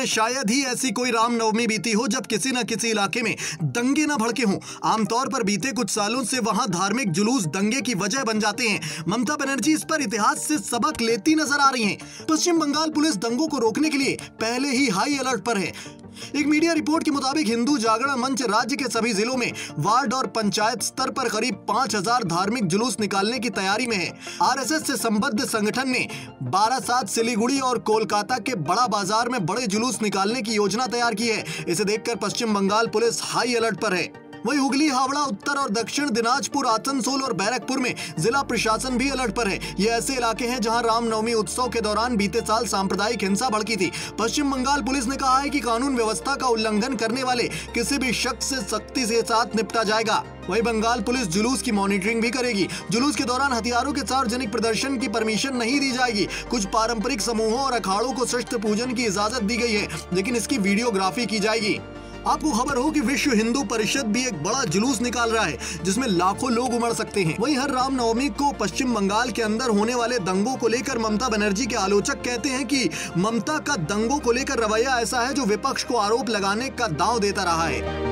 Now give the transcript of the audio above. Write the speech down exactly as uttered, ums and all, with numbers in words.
में शायद ही ऐसी कोई रामनवमी बीती हो जब किसी न किसी इलाके में दंगे न भड़के हों। आमतौर पर बीते कुछ सालों से वहां धार्मिक जुलूस दंगे की वजह बन जाते हैं। ममता बनर्जी इस पर इतिहास से सबक लेती नजर आ रही हैं। पश्चिम बंगाल पुलिस दंगों को रोकने के लिए पहले ही हाई अलर्ट पर है। एक मीडिया रिपोर्ट के मुताबिक हिंदू जागरण मंच राज्य के सभी जिलों में वार्ड और पंचायत स्तर पर करीब पाँच हज़ार धार्मिक जुलूस निकालने की तैयारी में है। आरएसएस से संबद्ध संगठन ने बारासात, सिलीगुड़ी और कोलकाता के बड़ा बाजार में बड़े जुलूस निकालने की योजना तैयार की है। इसे देखकर Paschim Bengal police high alert पर है। वहीं हुगली, हावड़ा, उत्तर और दक्षिण दिनाजपुर, आसनसोल और बैरकपुर में जिला प्रशासन भी अलर्ट पर है। ये ऐसे इलाके हैं जहां रामनवमी उत्सव के दौरान बीते साल सांप्रदायिक हिंसा भड़की थी। पश्चिम बंगाल पुलिस ने कहा है कि कानून व्यवस्था का उल्लंघन करने वाले किसी भी शख्स से सख्ती के साथ निपटा जाएगा। वहीं बंगाल पुलिस जुलूस की मॉनिटरिंग भी करेगी। जुलूस के दौरान हथियारों के सार्वजनिक प्रदर्शन की परमिशन नहीं दी जाएगी। कुछ पारंपरिक समूहों और अखाड़ों को शस्त्र पूजन की इजाजत दी गई है, लेकिन इसकी वीडियोग्राफी की जाएगी। आपको खबर हो कि विश्व हिंदू परिषद भी एक बड़ा जुलूस निकाल रहा है जिसमें लाखों लोग उमड़ सकते हैं। वहीं हर रामनवमी को पश्चिम बंगाल के अंदर होने वाले दंगों को लेकर ममता बनर्जी के आलोचक कहते हैं कि ममता का दंगों को लेकर रवैया ऐसा है जो विपक्ष को आरोप लगाने का दांव देता रहा है।